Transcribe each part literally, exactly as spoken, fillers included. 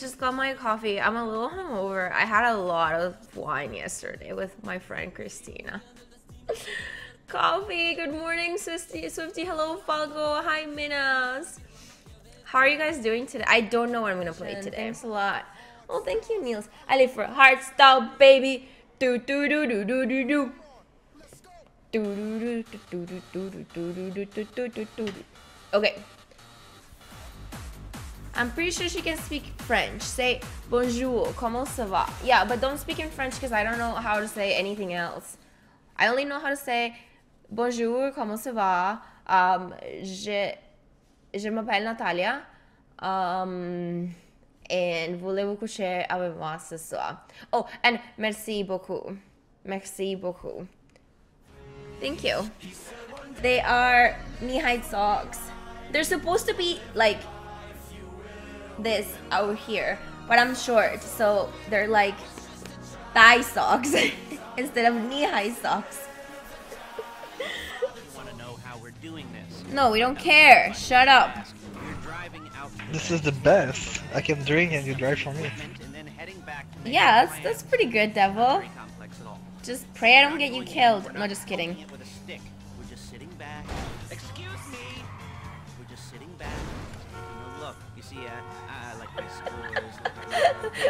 just got my coffee. I'm a little hungover. I had a lot of wine yesterday with my friend Christina. Coffee. Good morning, Swifty. Swifty. Hello, Falco. Hi, Minas. How are you guys doing today? I don't know what I'm gonna play today. Thanks a lot. Oh, thank you, Niels. I live for hardstyle, baby. Do do do do do do do. Do do do do do do do do do do. Okay. I'm pretty sure she can speak French. Say bonjour, comment ça va? Yeah, but don't speak in French because I don't know how to say anything else. I only know how to say bonjour, comment ça va? Um, je je m'appelle Natalia. Um, and voulez-vous coucher avec moi ce soir? Oh, and merci beaucoup. Merci beaucoup. Thank you. They are knee-high socks. They're supposed to be like this out here, but I'm short, so they're like thigh socks instead of knee-high socks. No, we don't care. Shut up. This is the best. I can drink and you drive for me. Yeah, that's, that's pretty good, Devil. Just pray I don't get you killed. No, just kidding.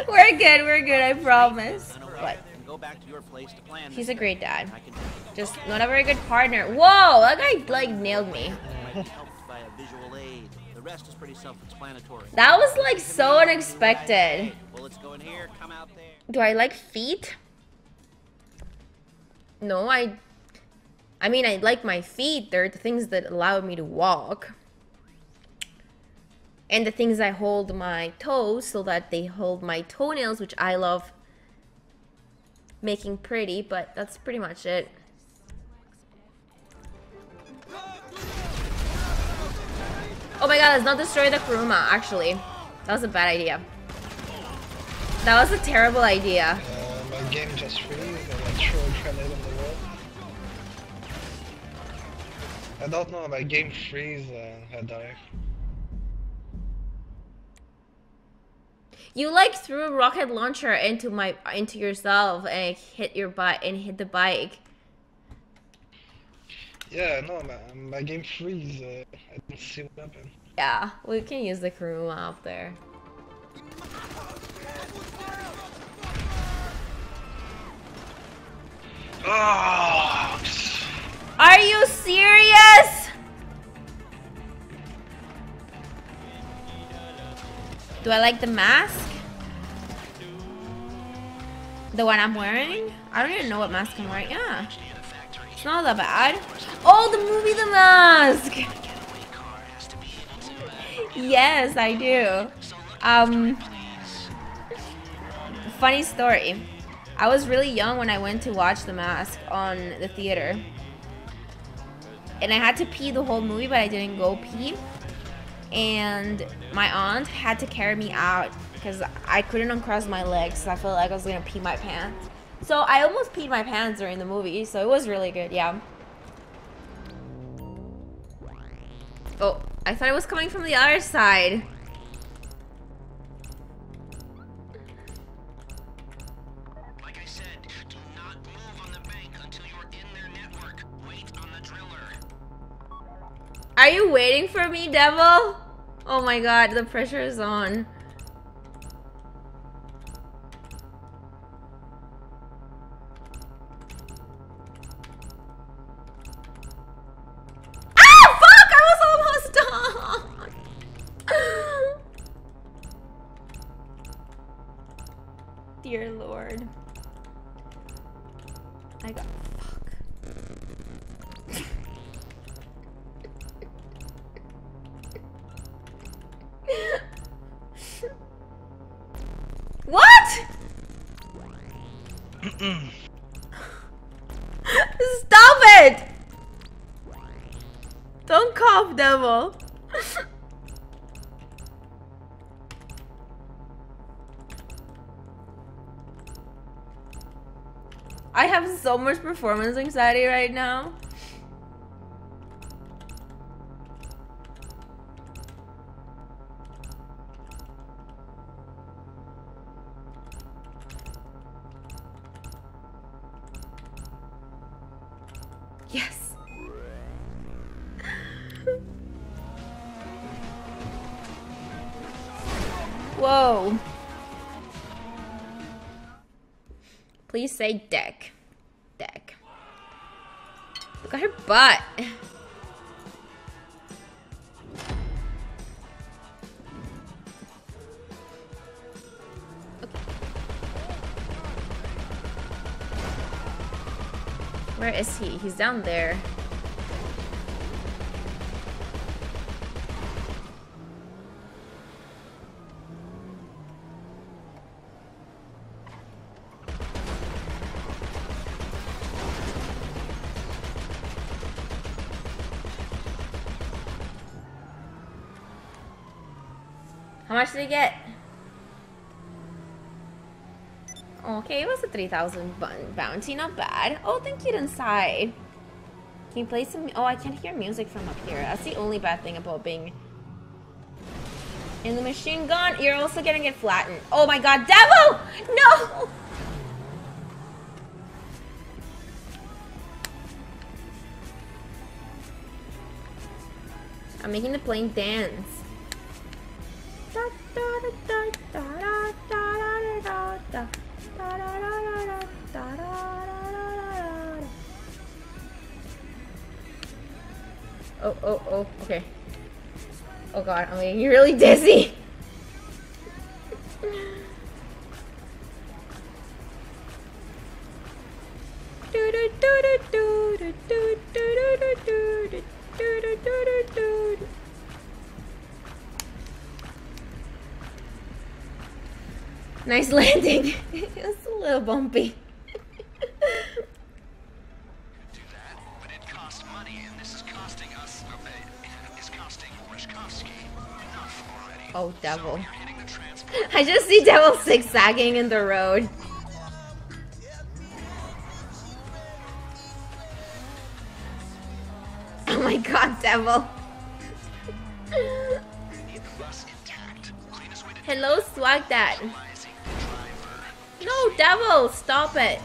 We're good, we're good, I promise. What? He's a great dad. Just not a very good partner. Whoa, that guy like nailed me. That was like so unexpected. Do I like feet? No, I... I mean, I like my feet. They're the things that allow me to walk. And the things I hold my toes so that they hold my toenails, which I love making pretty, but that's pretty much it. Oh my god, let's not destroy the Kuruma, actually. That was a bad idea. That was a terrible idea. Uh, my game just freezed and I threw a grenade on the wall. I don't know, my game freeze and I died. You like threw a rocket launcher into my into yourself and it hit your bike and hit the bike. Yeah, no, my, my game freeze. Uh, I didn't see what happened. Yeah, we can use the Kuruma up there. Oh. Are you serious? Do I like the mask? The one I'm wearing? I don't even know what mask I'm wearing. Yeah. It's not that bad. Oh, the movie The Mask! Yes, I do. Um, funny story. I was really young when I went to watch The Mask on the theater. And I had to pee the whole movie, but I didn't go pee. And my aunt had to carry me out because I couldn't uncross my legs. So I felt like I was gonna pee my pants. So I almost peed my pants during the movie. So it was really good, yeah. Oh, I thought it was coming from the other side. Like I said, do not move on the bank until you're in their network. Wait on the driller. Are you waiting for me, Devil? Oh my god, the pressure is on. Ah, fuck! I was almost done! Dear Lord. I got... Fuck. What? Stop it! Don't cough, Devil. I have so much performance anxiety right now. Yes. Whoa. Please say deck. Deck. Look at her butt. Where is he? He's down there. How much did he get? Okay, it was a three thousand bounty, not bad. Oh, thank you, inside. Can you play some... Oh, I can't hear music from up here. That's the only bad thing about being in the machine gun. You're also gonna get flattened. Oh my god, devil! No! I'm making the plane dance. Da, da, da, da, da, da, da, da. Oh, oh, oh, okay. Oh god, I'm getting really dizzy. Nice landing. It was a little bumpy. Do that, but it costs money, and this is costing us. It's costing Rishkovsky enough already. Oh, devil! So I just see devil zigzagging in the road. Oh my god, devil! Hello, swag dad. No, devil, stop it.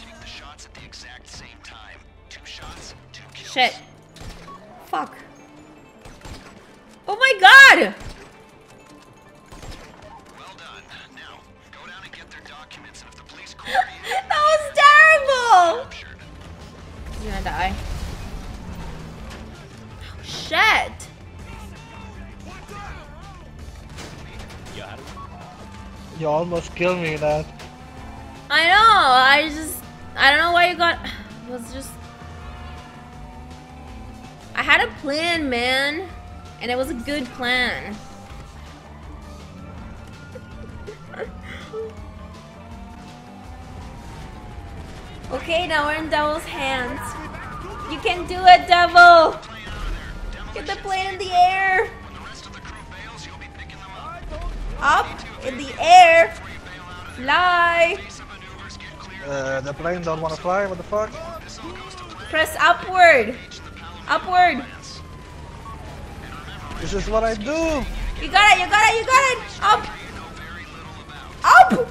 Take the shots at the exact same time. Two shots, two kills. Shit. Fuck. Oh my god! Well done. Now, go down and get their documents, and if the police call you... That was terrible! You're gonna die. Shit! You almost killed me, lad. I know. I just, I don't know why you got. It was just. I had a plan, man, and it was a good plan. Okay, now we're in Devil's hands. You can do it, Devil. Get the plane in the air! When the rest of the crew bails, you'll be picking them up. Up in the air! Fly! Uh, the plane don't wanna fly, what the fuck? Press upward! Upward! This is what I do! You got it, you got it, you got it! Up! Up!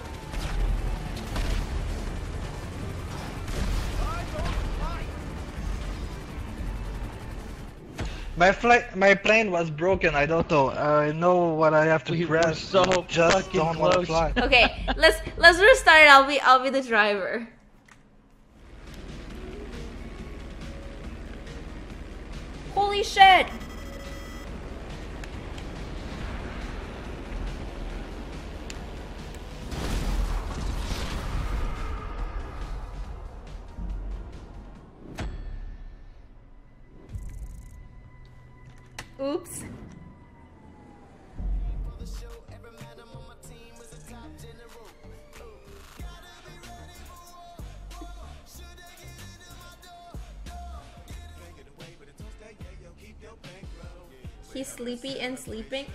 My flight, my plane was broken. I don't know. I know what I have to we press. So just don't want to fly. Okay, let's let's restart it. I'll be I'll be the driver. Holy shit! Oops. He's sleepy and sleeping.